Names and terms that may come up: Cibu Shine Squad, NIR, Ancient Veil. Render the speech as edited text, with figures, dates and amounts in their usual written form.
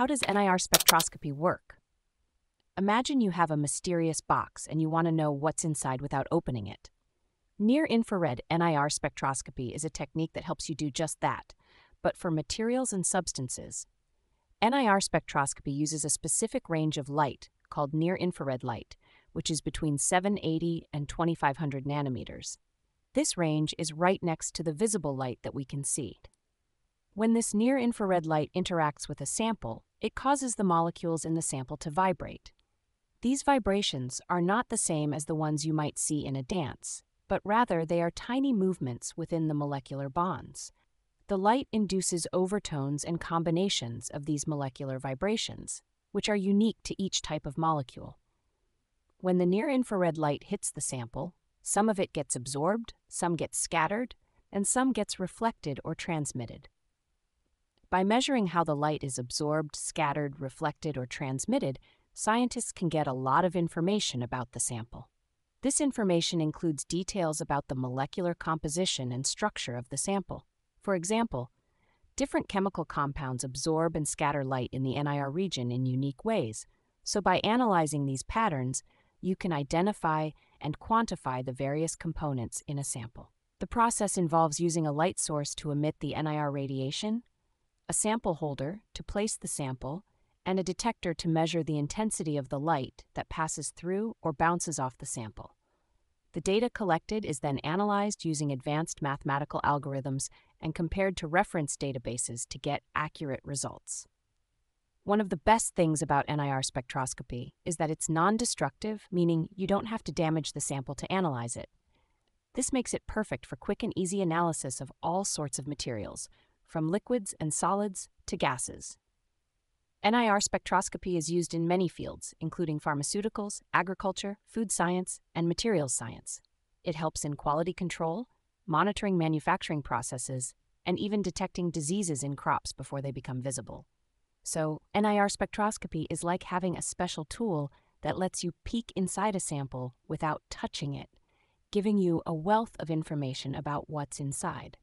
How does NIR spectroscopy work? Imagine you have a mysterious box and you want to know what's inside without opening it. Near-infrared NIR spectroscopy is a technique that helps you do just that, but for materials and substances. NIR spectroscopy uses a specific range of light, called near-infrared light, which is between 780 and 2500 nanometers. This range is right next to the visible light that we can see. When this near-infrared light interacts with a sample, it causes the molecules in the sample to vibrate. These vibrations are not the same as the ones you might see in a dance, but rather they are tiny movements within the molecular bonds. The light induces overtones and combinations of these molecular vibrations, which are unique to each type of molecule. When the near-infrared light hits the sample, some of it gets absorbed, some gets scattered, and some gets reflected or transmitted. By measuring how the light is absorbed, scattered, reflected, or transmitted, scientists can get a lot of information about the sample. This information includes details about the molecular composition and structure of the sample. For example, different chemical compounds absorb and scatter light in the NIR region in unique ways, so by analyzing these patterns, you can identify and quantify the various components in a sample. The process involves using a light source to emit the NIR radiation, a sample holder to place the sample, and a detector to measure the intensity of the light that passes through or bounces off the sample. The data collected is then analyzed using advanced mathematical algorithms and compared to reference databases to get accurate results. One of the best things about NIR spectroscopy is that it's non-destructive, meaning you don't have to damage the sample to analyze it. This makes it perfect for quick and easy analysis of all sorts of materials, from liquids and solids to gases. NIR spectroscopy is used in many fields, including pharmaceuticals, agriculture, food science, and materials science. It helps in quality control, monitoring manufacturing processes, and even detecting diseases in crops before they become visible. So, NIR spectroscopy is like having a special tool that lets you peek inside a sample without touching it, giving you a wealth of information about what's inside.